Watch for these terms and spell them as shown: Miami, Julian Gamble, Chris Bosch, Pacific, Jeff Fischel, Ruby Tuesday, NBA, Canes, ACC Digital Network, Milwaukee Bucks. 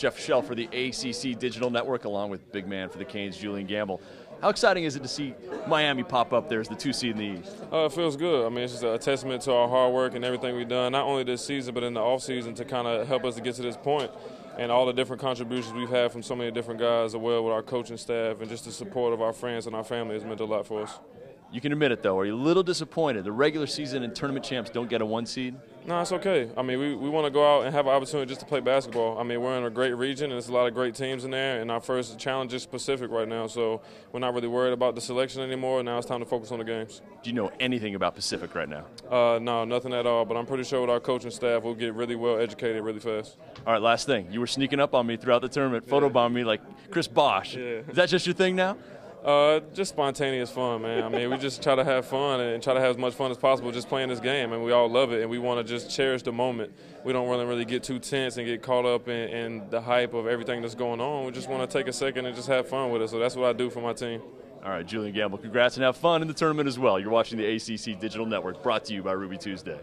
Jeff Fischel for the ACC Digital Network, along with big man for the Canes, Julian Gamble. How exciting is it to see Miami pop up there as the 2 seed in the East? It feels good. I mean, it's just a testament to our hard work and everything we've done, not only this season but in the offseason, to kind of help us to get to this point, and all the different contributions we've had from so many different guys, as well with our coaching staff, and just the support of our friends and our family has meant a lot for us. You can admit it, though. Are you a little disappointed the regular season and tournament champs don't get a 1 seed? No, it's okay. I mean, we want to go out and have an opportunity just to play basketball. I mean, we're in a great region, and there's a lot of great teams in there, and our first challenge is Pacific right now, so we're not really worried about the selection anymore. Now it's time to focus on the games. Do you know anything about Pacific right now? No, nothing at all, but I'm pretty sure with our coaching staff, we'll get really well educated really fast. All right, last thing. You were sneaking up on me throughout the tournament, photobombing me like Chris Bosch. Yeah. Is that just your thing now? Just spontaneous fun, man. I mean, we just try to have fun and try to have as much fun as possible just playing this game, and we all love it, and we want to just cherish the moment. We don't really get too tense and get caught up in the hype of everything that's going on. We just want to take a second and just have fun with it, so that's what I do for my team. All right, Julian Gamble, congrats, and have fun in the tournament as well. You're watching the ACC Digital Network, brought to you by Ruby Tuesday.